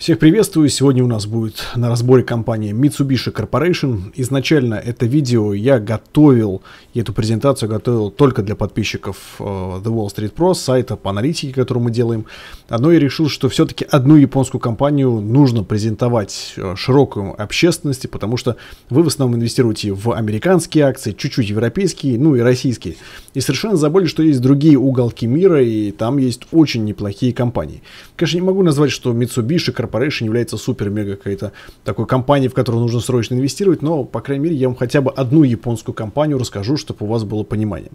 Всех приветствую! Сегодня у нас будет на разборе компания Mitsubishi Corporation. Изначально это видео я готовил, эту презентацию готовил только для подписчиков The Wall Street Pro, сайта по аналитике, который мы делаем. Но я решил, что все-таки одну японскую компанию нужно презентовать широкой общественности, потому что вы в основном инвестируете в американские акции, чуть-чуть европейские, ну и российские. И совершенно забыли, что есть другие уголки мира, и там есть очень неплохие компании. Конечно, не могу назвать, что Mitsubishi Corporation является супер-мега какой-то такой компанией, в которую нужно срочно инвестировать, но, по крайней мере, я вам хотя бы одну японскую компанию расскажу, чтобы у вас было понимание.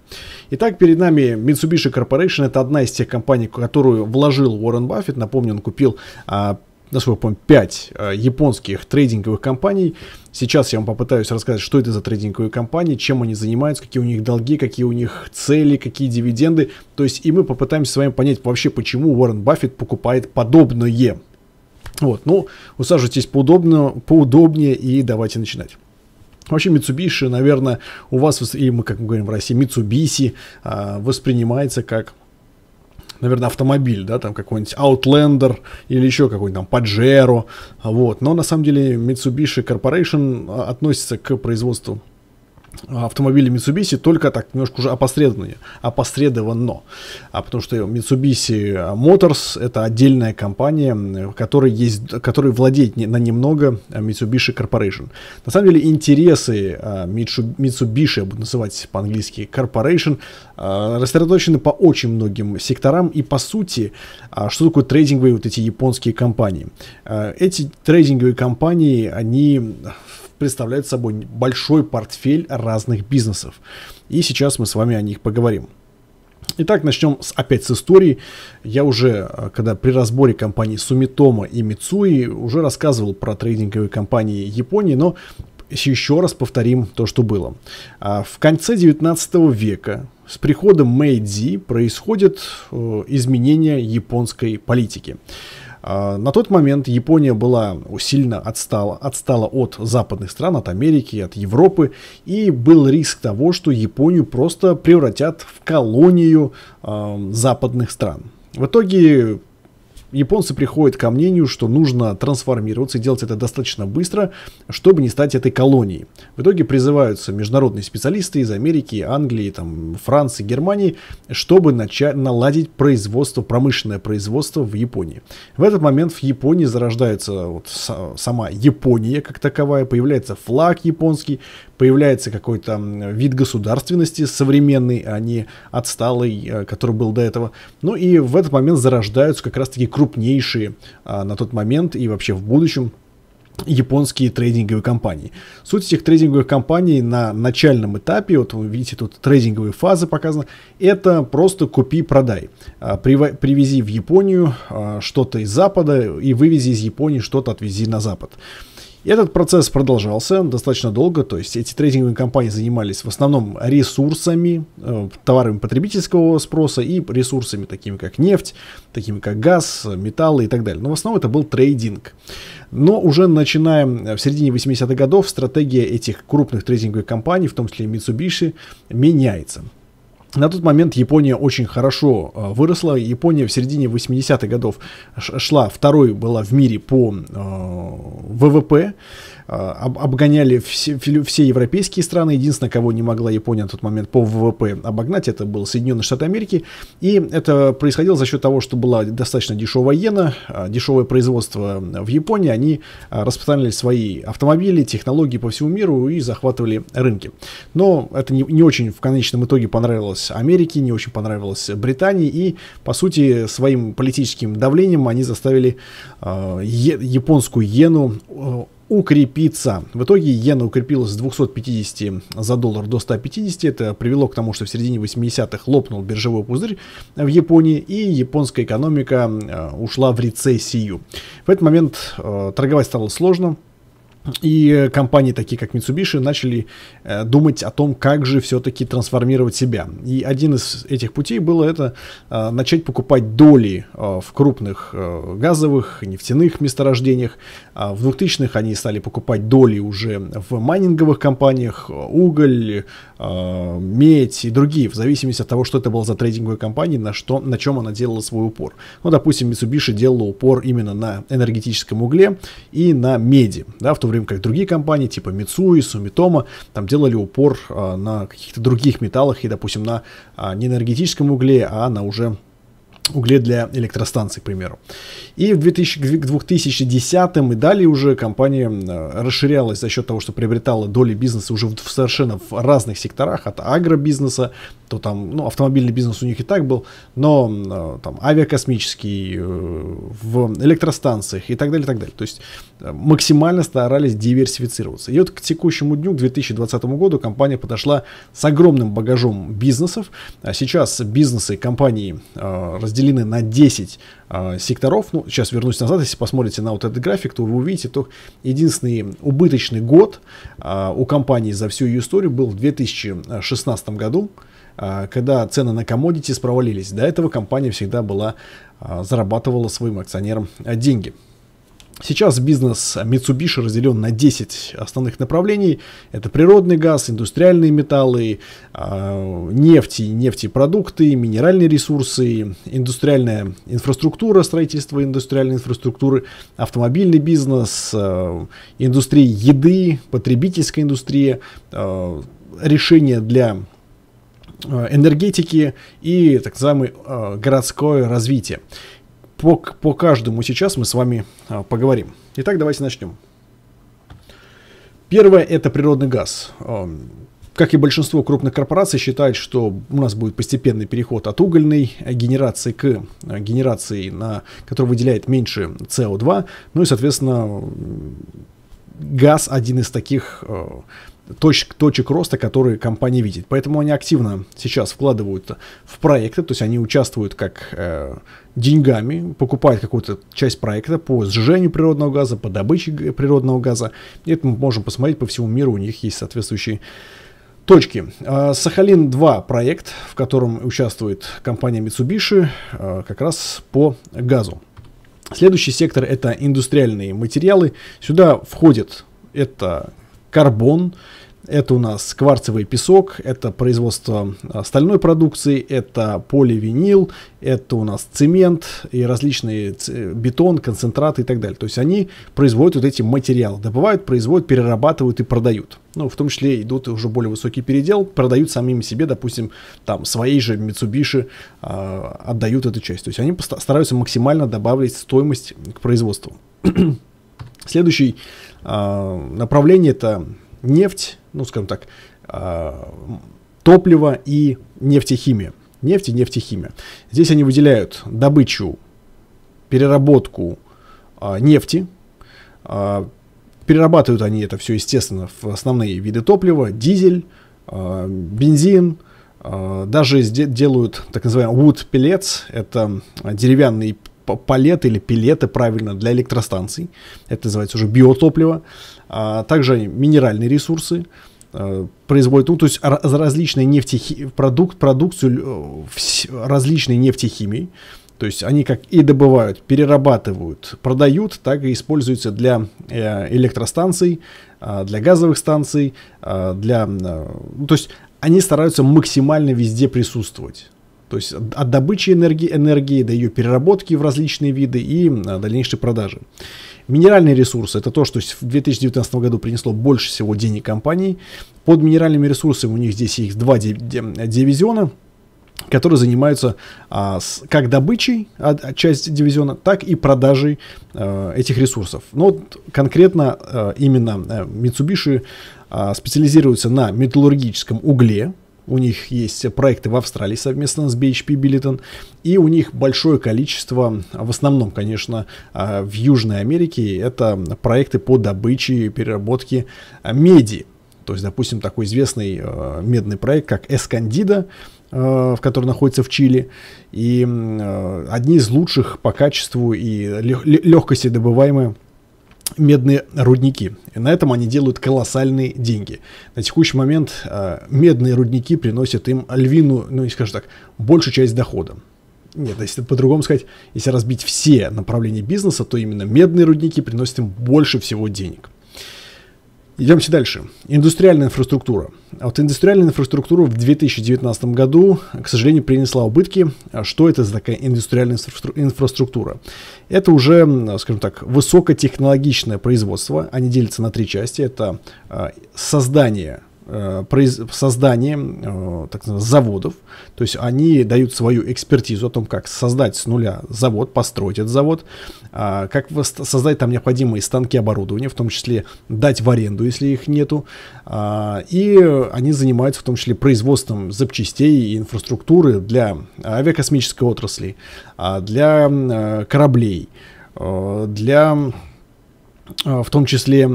Итак, перед нами Mitsubishi Corporation. Это одна из тех компаний, которую вложил Уоррен Баффет. Напомню, он купил, насколько я помню, 5 японских трейдинговых компаний. Сейчас я вам попытаюсь рассказать, что это за трейдинговые компании, чем они занимаются, какие у них долги, какие у них цели, какие дивиденды. То есть, и мы попытаемся с вами понять вообще, почему Уоррен Баффет покупает подобное. Вот, ну, усаживайтесь поудобнее и давайте начинать. Вообще, Mitsubishi, наверное, у вас, или мы, как мы говорим в России, Mitsubishi воспринимается как, наверное, автомобиль, да, там какой-нибудь Outlander или еще какой-нибудь там Pajero, вот. Но на самом деле Mitsubishi Corporation относится к производству автомобили Mitsubishi только так немножко уже опосредованно. Потому что Mitsubishi Motors — это отдельная компания, которой владеет на немного Mitsubishi Corporation. На самом деле интересы Mitsubishi, я буду называть по-английски Corporation, рассредоточены по очень многим секторам. И по сути, что такое трейдинговые вот эти японские компании? Эти трейдинговые компании, они представляет собой большой портфель разных бизнесов. И сейчас мы с вами о них поговорим. Итак, начнем опять с истории. Я уже, когда при разборе компаний Sumitomo и Mitsui, уже рассказывал про трейдинговые компании Японии, но еще раз повторим то, что было. В конце 19 века с приходом Мэйдзи происходят изменения японской политики. На тот момент Япония была сильно отстала от западных стран, от Америки, от Европы. И был риск того, что Японию просто превратят в колонию западных стран. В итоге японцы приходят ко мнению, что нужно трансформироваться и делать это достаточно быстро, чтобы не стать этой колонией. В итоге призываются международные специалисты из Америки, Англии, там, Франции, Германии, чтобы наладить производство, промышленное производство в Японии. В этот момент в Японии зарождается вот сама Япония как таковая, появляется флаг японский, появляется какой-то вид государственности современный, а не отсталый, который был до этого. Ну и в этот момент зарождаются как раз-таки крупнейшие на тот момент и вообще в будущем японские трейдинговые компании. Суть этих трейдинговых компаний на начальном этапе, вот вы видите, тут трейдинговые фазы показаны, это просто купи-продай. Привези в Японию что-то из Запада и вывези из Японии что-то, отвези на Запад. Этот процесс продолжался достаточно долго, то есть эти трейдинговые компании занимались в основном ресурсами, товарами потребительского спроса и ресурсами, такими как нефть, такими как газ, металлы и так далее. Но в основном это был трейдинг. Но уже начиная в середине 80-х годов стратегия этих крупных трейдинговых компаний, в том числе и Mitsubishi, меняется. На тот момент Япония очень хорошо выросла. Япония в середине 80-х годов шла, второй была в мире по ВВП. Обгоняли все европейские страны. Единственное, кого не могла Япония на тот момент по ВВП обогнать, это был Соединенные Штаты Америки. И это происходило за счет того, что была достаточно дешевая иена, дешевое производство в Японии. Они распространяли свои автомобили, технологии по всему миру и захватывали рынки. Но это не очень в конечном итоге понравилось Америке, не очень понравилось Британии, и по сути своим политическим давлением они заставили японскую иену укрепиться. В итоге иена укрепилась с 250 за доллар до 150. Это привело к тому, что в середине 80-х лопнул биржевой пузырь в Японии, и японская экономика ушла в рецессию. В этот момент торговать стало сложно. И компании, такие как Mitsubishi, начали думать о том, как же все-таки трансформировать себя. И один из этих путей было это начать покупать доли в крупных газовых, нефтяных месторождениях. В 2000-х они стали покупать доли уже в майнинговых компаниях, уголь, медь и другие, в зависимости от того, что это была за трейдинговая компания, на чем она делала свой упор. Ну, допустим, Mitsubishi делала упор именно на энергетическом угле и на меди, да, в то время как другие компании, типа Mitsui, Sumitomo, там делали упор на каких-то других металлах и, допустим, на не энергетическом угле, а на уже угле для электростанций, к примеру. И к 2010 и далее уже компания расширялась за счет того, что приобретала доли бизнеса уже в совершенно в разных секторах, от агробизнеса, то там, ну, автомобильный бизнес у них и так был, но там авиакосмический, в электростанциях и так далее, так далее. То есть максимально старались диверсифицироваться. И вот к текущему дню, к 2020 году, компания подошла с огромным багажом бизнесов. Сейчас бизнесы компании разделены на 10 секторов. Ну, сейчас вернусь назад. Если посмотрите на вот этот график, то вы увидите, то единственный убыточный год у компании за всю ее историю был в 2016 году, когда цены на commodities провалились. До этого компания всегда была, зарабатывала своим акционерам деньги. Сейчас бизнес Mitsubishi разделен на 10 основных направлений. Это природный газ, индустриальные металлы, нефть и нефтепродукты, минеральные ресурсы, индустриальная инфраструктура, строительство индустриальной инфраструктуры, автомобильный бизнес, индустрия еды, потребительская индустрия, решения для энергетики и так называемое городское развитие. По каждому сейчас мы с вами поговорим. Итак, давайте начнем. Первое — это природный газ. Как и большинство крупных корпораций, считают, что у нас будет постепенный переход от угольной генерации к генерации, которая выделяет меньше CO2. Ну и, соответственно, газ — один из таких точек роста, которые компания видит. Поэтому они активно сейчас вкладывают в проекты, то есть они участвуют как деньгами, покупают какую-то часть проекта по сжижению природного газа, по добыче природного газа. И это мы можем посмотреть по всему миру, у них есть соответствующие точки. Сахалин-2 проект, в котором участвует компания Mitsubishi, как раз по газу. Следующий сектор — это индустриальные материалы. Сюда входит это карбон, это у нас кварцевый песок, это производство стальной продукции, это поливинил, это у нас цемент и различные бетон, концентраты и так далее. То есть они производят вот эти материалы, добывают, производят, перерабатывают и продают. Ну, в том числе идут уже более высокий передел, продают самим себе, допустим, там своей же Mitsubishi отдают эту часть. То есть они стараются максимально добавить стоимость к производству. Следующий направление — это нефть, ну, скажем так, топливо и нефтехимия. Нефть и нефтехимия. Здесь они выделяют добычу, переработку нефти, перерабатывают они это все, естественно, в основные виды топлива, дизель, бензин, даже делают так называемый wood pellets, это деревянные палеты или пилеты, правильно, для электростанций. Это называется уже биотопливо. Также минеральные ресурсы производят, ну, то есть различные продукцию различной нефтехимии. То есть они как и добывают, перерабатывают, продают, так и используются для электростанций, для газовых станций, для... Ну, то есть они стараются максимально везде присутствовать. То есть от добычи энергии до ее переработки в различные виды и дальнейшей продажи. Минеральные ресурсы — это то, что в 2019 году принесло больше всего денег компании. Под минеральными ресурсами у них здесь есть два дивизиона, которые занимаются как добычей, часть дивизиона, так и продажей этих ресурсов. Но вот конкретно именно Mitsubishi специализируется на металлургическом угле. У них есть проекты в Австралии совместно с BHP Billiton. И у них большое количество, в основном, конечно, в Южной Америке, это проекты по добыче и переработке меди. То есть, допустим, такой известный медный проект, как Escondida, в котором находится в Чили. И одни из лучших по качеству и легкости добываемые медные рудники. И на этом они делают колоссальные деньги. На текущий момент медные рудники приносят им львину, ну, скажем так, большую часть дохода. Нет, если по-другому сказать, если разбить все направления бизнеса, то именно медные рудники приносят им больше всего денег. Идемте дальше. Индустриальная инфраструктура. А вот индустриальная инфраструктура в 2019 году, к сожалению, принесла убытки. Что это за такая индустриальная инфраструктура? Это уже, скажем так, высокотехнологичное производство. Они делятся на три части. Это создание так называемых заводов. То есть они дают свою экспертизу о том, как создать с нуля завод, построить этот завод, как создать там необходимые станки оборудования, в том числе дать в аренду, если их нету. И они занимаются в том числе производством запчастей и инфраструктуры для авиакосмической отрасли, для кораблей, для в том числе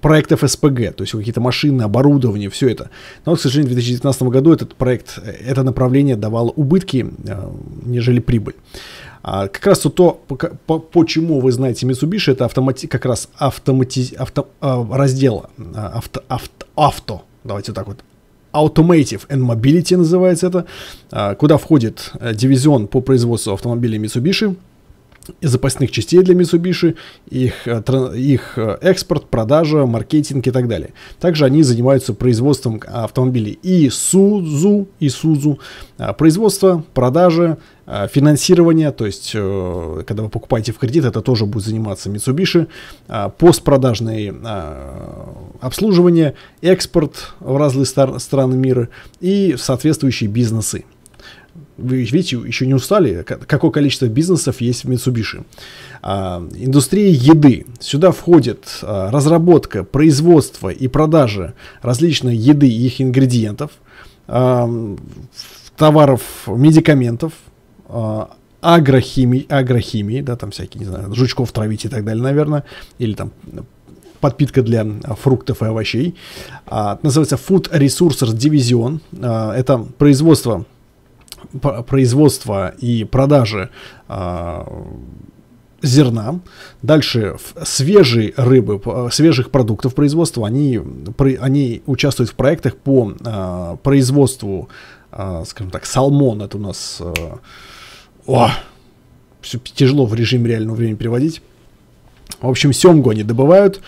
проектов СПГ, то есть какие-то машины, оборудование, все это. Но, к сожалению, в 2019 году этот проект, это направление давало убытки, нежели прибыль. Как раз то, почему вы знаете Mitsubishi, это раздел авто, давайте вот так вот. Automotive and Mobility называется это, куда входит дивизион по производству автомобилей Mitsubishi, запасных частей для Mitsubishi, их экспорт, продажа, маркетинг и так далее. Также они занимаются производством автомобилей Isuzu, производство, продажа, финансирование, то есть когда вы покупаете в кредит, это тоже будет заниматься Mitsubishi, постпродажное обслуживание, экспорт в разные страны мира и соответствующие бизнесы. Вы видите, еще не устали, какое количество бизнесов есть в Mitsubishi. Индустрия еды. Сюда входит разработка, производство и продажа различной еды и их ингредиентов, товаров, медикаментов, агрохимии, да, там всякие, не знаю, жучков травить и так далее, наверное, или там подпитка для фруктов и овощей. Называется Food Resources Division. Это производство и продажи зерна, дальше свежей рыбы, свежих продуктов производства, они участвуют в проектах по производству, скажем так, салмон, это у нас все тяжело в режиме реального времени переводить. В общем, семгу они добывают,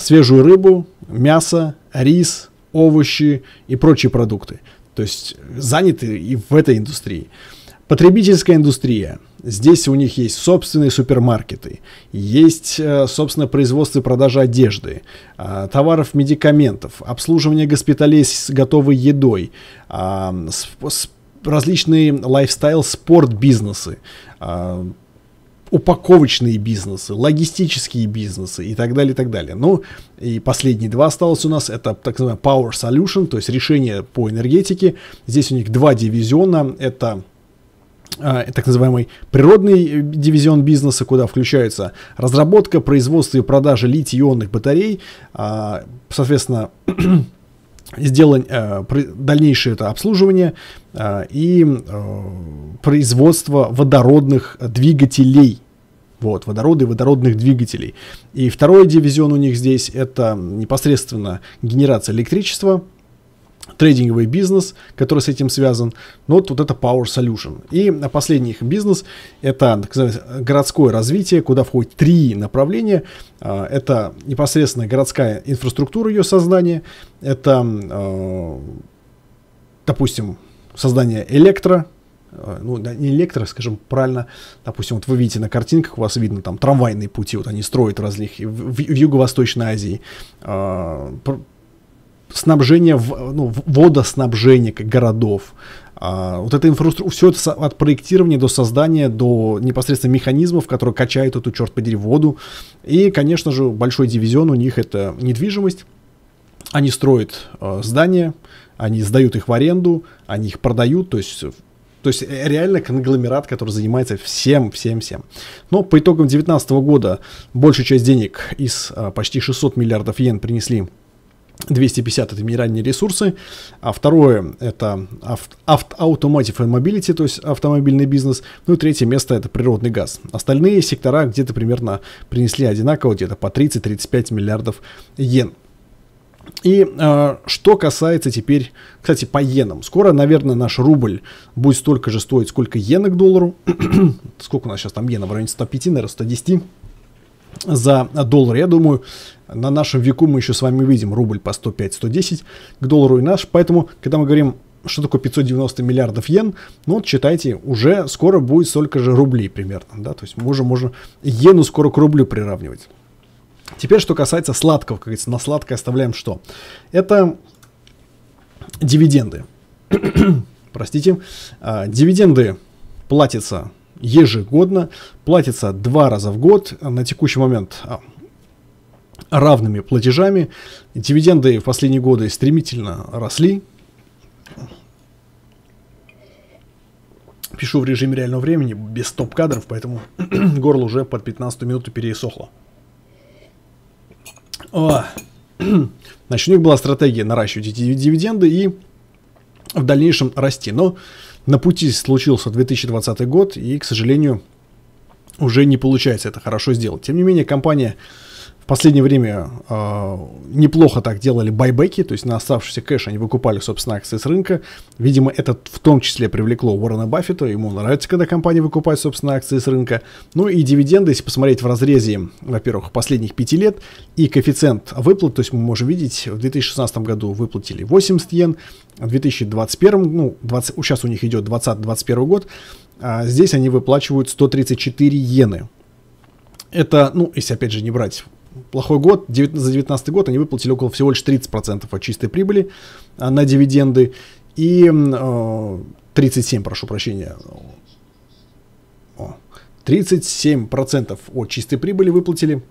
свежую рыбу, мясо, рис, овощи и прочие продукты. То есть заняты и в этой индустрии. Потребительская индустрия. Здесь у них есть собственные супермаркеты, есть собственное производство и продажа одежды, товаров, медикаментов, обслуживание госпиталей с готовой едой, различные лайфстайл, спорт-бизнесы, упаковочные бизнесы, логистические бизнесы и так далее, и так далее. Ну, и последние два осталось у нас, это так называемый Power Solution, то есть решение по энергетике. Здесь у них два дивизиона, это так называемый природный дивизион бизнеса, куда включаются разработка, производство и продажа литий-ионных батарей, соответственно, дальнейшее это обслуживание и производство водородных двигателей. Вот, водороды и водородных двигателей. И второй дивизион у них здесь это непосредственно генерация электричества, трейдинговый бизнес, который с этим связан. Но вот это Power Solution. И последний их бизнес это так сказать, городское развитие, куда входит три направления. Это непосредственно городская инфраструктура, ее создание. Это, допустим, создание скажем правильно, допустим, вот вы видите на картинках, у вас видно там трамвайные пути, вот они строят различные в Юго-Восточной Азии, снабжение, водоснабжение городов. Вот эта инфраструктура, все это от проектирования до создания, до непосредственно механизмов, которые качают эту, черт подери, воду. И, конечно же, большой дивизион у них это недвижимость. Они строят здания, они сдают их в аренду, они их продают, то есть реально конгломерат, который занимается всем. Но по итогам 2019 года большую часть денег из почти 600 миллиардов йен принесли 250 – это минеральные ресурсы, а второе – это Automotive and Mobility, то есть автомобильный бизнес, ну и третье место – это природный газ. Остальные сектора где-то примерно принесли одинаково, где-то по 30-35 миллиардов йен. И что касается теперь, кстати, по йенам. Скоро, наверное, наш рубль будет столько же стоить, сколько йена к доллару. Сколько у нас сейчас там йена? В районе 105, наверное, 110 за доллар. Я думаю, на нашем веку мы еще с вами видим рубль по 105-110 к доллару и наш. Поэтому, когда мы говорим, что такое 590 миллиардов йен, ну вот считайте, уже скоро будет столько же рублей примерно. Да? То есть можно йену скоро к рублю приравнивать. Теперь, что касается сладкого, как говорится, на сладкое оставляем что? Это дивиденды. Простите. Дивиденды платятся ежегодно, платятся 2 раза в год, на текущий момент равными платежами. Дивиденды в последние годы стремительно росли. Пишу в режиме реального времени, без стоп-кадров, поэтому горло уже под 15 минуту пересохло. Значит, у них была стратегия наращивать эти дивиденды и в дальнейшем расти. Но на пути случился 2020 год, и, к сожалению, уже не получается это хорошо сделать. Тем не менее, компания в последнее время неплохо так делали байбеки, то есть на оставшийся кэш они выкупали, собственно, акции с рынка. Видимо, это в том числе привлекло Уоррена Баффета, ему нравится, когда компания выкупает, собственно, акции с рынка. Ну и дивиденды, если посмотреть в разрезе, во-первых, последних 5 лет и коэффициент выплат, то есть мы можем видеть, в 2016 году выплатили 80 йен, в 2021, сейчас у них идет 2020-2021 год, здесь они выплачивают 134 йены. Это, ну, если опять же не брать плохой год, за 2019 год они выплатили около всего лишь 30% от чистой прибыли на дивиденды и 37% от чистой прибыли выплатили.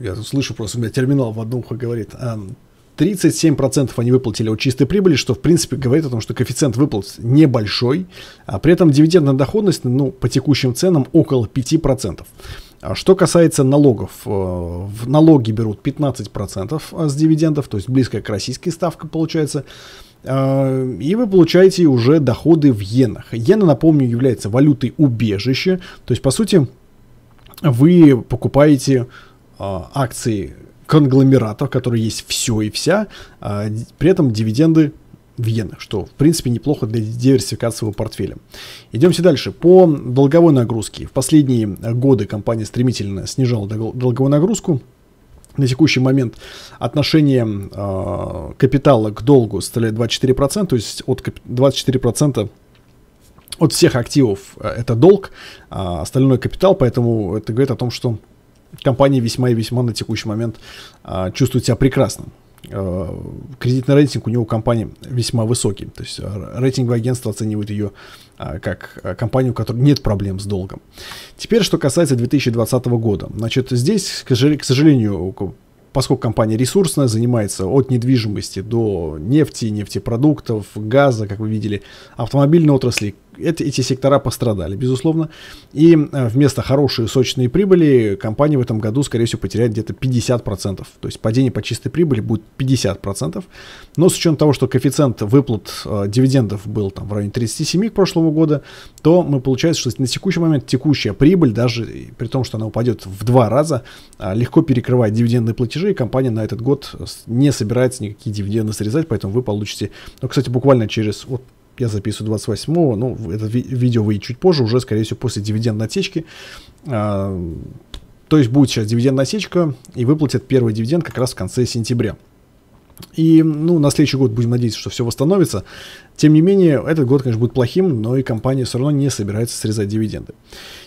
Я тут слышу, просто у меня терминал в одно ухо говорит. 37% они выплатили от чистой прибыли, что, в принципе, говорит о том, что коэффициент выплат небольшой, а при этом дивидендная доходность, ну, по текущим ценам около 5%. Что касается налогов, в налоги берут 15% с дивидендов, то есть близкая к российской ставке получается, и вы получаете уже доходы в йенах. Йена, напомню, является валютой убежища, то есть, по сути, вы покупаете акции конгломератов, которые есть все и вся, при этом дивиденды в йенах, что, в принципе, неплохо для диверсификации своего портфеля. Идемте дальше. По долговой нагрузке. В последние годы компания стремительно снижала долговую нагрузку. На текущий момент отношение капитала к долгу составляет 24%, то есть от 24% от всех активов это долг, а остальной капитал, поэтому это говорит о том, что компания весьма и весьма на текущий момент чувствует себя прекрасно. Кредитный рейтинг у него у компании весьма высокий. То есть рейтинговое агентство оценивает ее как компанию, у которой нет проблем с долгом. Теперь, что касается 2020 года. Значит, здесь, к сожалению, поскольку компания ресурсная, занимается от недвижимости до нефти, нефтепродуктов, газа, как вы видели, автомобильной отрасли, эти сектора пострадали, безусловно. И вместо хорошей сочной прибыли компания в этом году, скорее всего, потеряет где-то 50%. То есть падение по чистой прибыли будет 50%. Но с учетом того, что коэффициент выплат дивидендов был там в районе 37 к прошлому году, то мы получается, что на текущий момент текущая прибыль, даже при том, что она упадет в 2 раза, легко перекрывает дивидендные платежи, и компания на этот год не собирается никакие дивиденды срезать, поэтому вы получите, ну, кстати, буквально через... Вот, я записываю 28-го, ну, это видео выйдет чуть позже, уже, скорее всего, после дивидендной отсечки. То есть будет сейчас дивидендная отсечка, и выплатят первый дивиденд как раз в конце сентября. И, ну, на следующий год будем надеяться, что все восстановится. Тем не менее, этот год, конечно, будет плохим, но и компания все равно не собирается срезать дивиденды.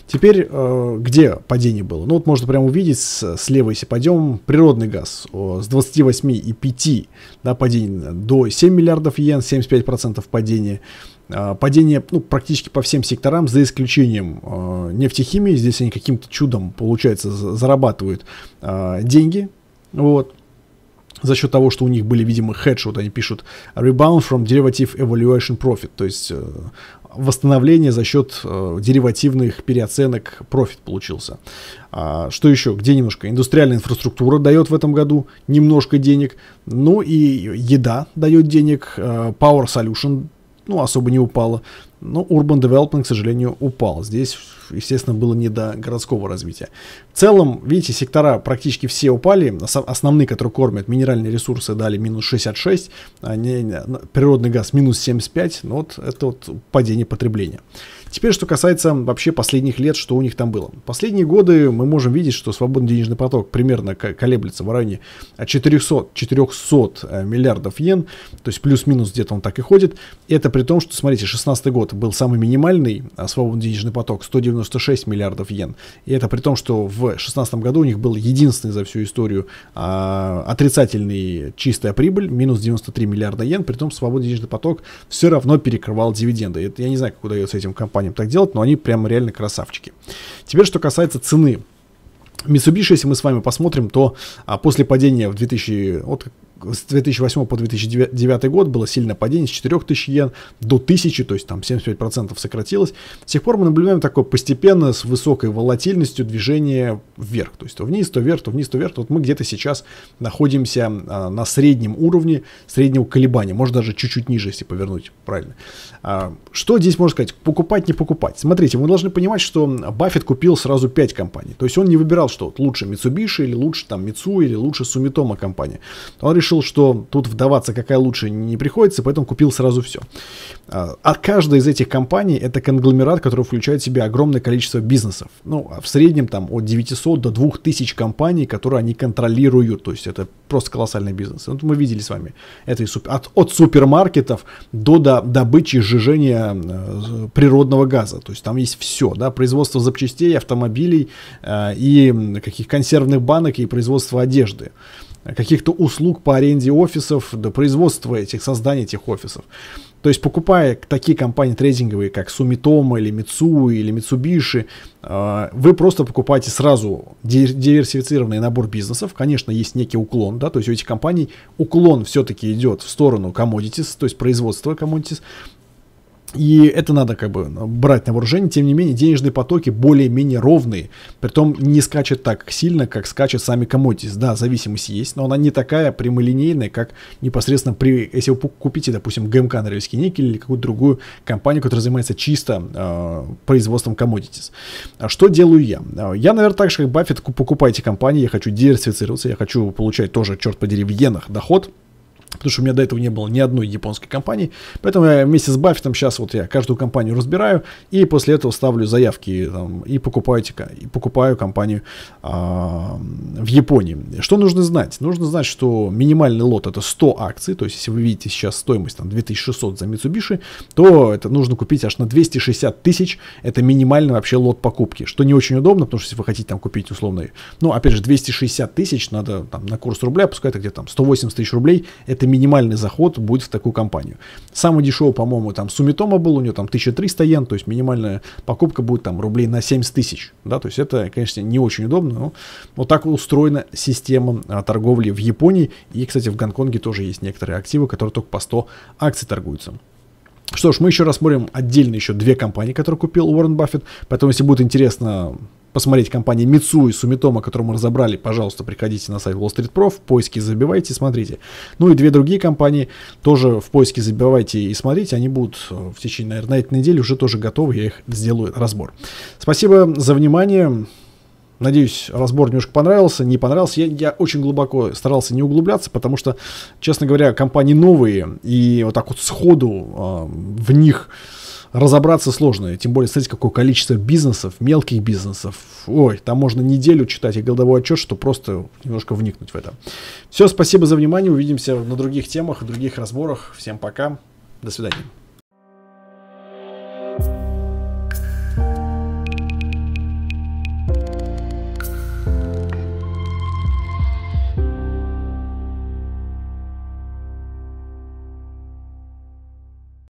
Теперь, где падение было? Ну, вот можно прямо увидеть, слева, если пойдем, природный газ с 28,5, да, падение до 7 миллиардов йен, 75% падения. Падение, ну, практически по всем секторам, за исключением нефтехимии. Здесь они каким-то чудом, получается, зарабатывают деньги, вот. за счет того, что у них были, видимо, хедж, вот они пишут «Rebound from derivative evaluation profit», то есть восстановление за счет деривативных переоценок профит получился. Что еще? Где немножко? Индустриальная инфраструктура дает в этом году немножко денег, ну и еда дает денег, Power Solution, ну, особо не упала. Но Urban Development, к сожалению, упал. Здесь, естественно, было не до городского развития. В целом, видите, сектора практически все упали. Основные, которые кормят минеральные ресурсы, дали минус 66. Природный газ минус 75. Но вот это вот падение потребления. Теперь, что касается вообще последних лет, что у них там было. Последние годы мы можем видеть, что свободный денежный поток примерно колеблется в районе 400 миллиардов йен. То есть плюс-минус где-то он так и ходит. Это при том, что, смотрите, 16-й год был самый минимальный свободный денежный поток 196 миллиардов йен. И это при том, что в 2016 году у них был единственный за всю историю отрицательный чистая прибыль, минус 93 миллиарда йен, при том свободный денежный поток все равно перекрывал дивиденды. Это, я не знаю, как удается этим компаниям так делать, но они прям реально красавчики. Теперь, что касается цены. Mitsubishi, если мы с вами посмотрим, то после падения в 2008 по 2009 год было сильное падение с 4000 йен до 1000, то есть там 75% сократилось. С тех пор мы наблюдаем такое постепенно с высокой волатильностью движение вверх, то есть то вниз, то вверх, то вниз, то вверх. Вот мы где-то сейчас находимся на среднем уровне, среднего колебания, может даже чуть-чуть ниже, если повернуть правильно. Что здесь можно сказать? Покупать, не покупать? Смотрите, вы должны понимать, что Баффет купил сразу 5 компаний, то есть он не выбирал, что лучше Mitsubishi или лучше там Mitsui или лучше Sumitomo компания. Он решил, что тут вдаваться какая лучше не приходится, поэтому купил сразу все. А каждая из этих компаний это конгломерат, который включает в себя огромное количество бизнесов. Ну, в среднем там от 900 до 2000 компаний, которые они контролируют. То есть это просто колоссальный бизнес. Вот мы видели с вами это от супермаркетов до добычи и сжижения природного газа. То есть там есть все, да, производство запчастей, автомобилей и каких консервных банок и производство одежды, каких-то услуг по аренде офисов, до производства этих, создания этих офисов. То есть, покупая такие компании трейдинговые, как Sumitomo или Mitsui или Mitsubishi, вы просто покупаете сразу диверсифицированный набор бизнесов. Конечно, есть некий уклон, да, то есть у этих компаний уклон все-таки идет в сторону commodities, то есть производства commodities. И это надо как бы брать на вооружение. Тем не менее, денежные потоки более-менее ровные. Притом не скачет так сильно, как скачет сами commodities. Да, зависимость есть, но она не такая прямолинейная, как непосредственно если вы купите, допустим, ГМК Норильский никель или какую-то другую компанию, которая занимается чисто производством commodities. Что делаю я? Я, наверное, так же, как Баффет, покупаю эти компании. Я хочу диверсифицироваться, я хочу получать тоже, черт подери, в йенах доход. Потому что у меня до этого не было ни одной японской компании. Поэтому я вместе с Баффетом сейчас вот я каждую компанию разбираю. И после этого ставлю заявки там, и покупаю компанию в Японии. Что нужно знать? Нужно знать, что минимальный лот это 100 акций. То есть, если вы видите сейчас стоимость там, 2600 за Mitsubishi, то это нужно купить аж на 260 тысяч. Это минимальный вообще лот покупки. Что не очень удобно, потому что если вы хотите там купить условно, ну, опять же, 260 тысяч надо там, на курс рубля, пускай это где-то там 180 тысяч рублей. Это минимальный заход будет в такую компанию. Самый дешевый, по-моему, там Sumitomo был, у него там 1300 йен, то есть минимальная покупка будет там рублей на 70 тысяч. Да? То есть это, конечно, не очень удобно, но вот так устроена система торговли в Японии. И, кстати, в Гонконге тоже есть некоторые активы, которые только по 100 акций торгуются. Что ж, мы еще рассмотрим отдельно еще две компании, которые купил Уоррен Баффет. Поэтому, если будет интересно посмотреть компании Mitsui и Sumitomo, которую мы разобрали, пожалуйста, приходите на сайт Wall Street Pro, в поиске забивайте, смотрите. Ну и две другие компании тоже в поиске забивайте и смотрите. Они будут в течение, наверное, этой недели уже тоже готовы, я их сделаю разбор. Спасибо за внимание. Надеюсь, разбор немножко понравился, не понравился. Я очень глубоко старался не углубляться, потому что, честно говоря, компании новые, и вот так вот сходу в них разобраться сложно. Тем более, смотрите, какое количество бизнесов, мелких бизнесов. Ой, там можно неделю читать и годовой отчет, чтобы просто немножко вникнуть в это. Все, спасибо за внимание. Увидимся на других темах, других разборах. Всем пока. До свидания.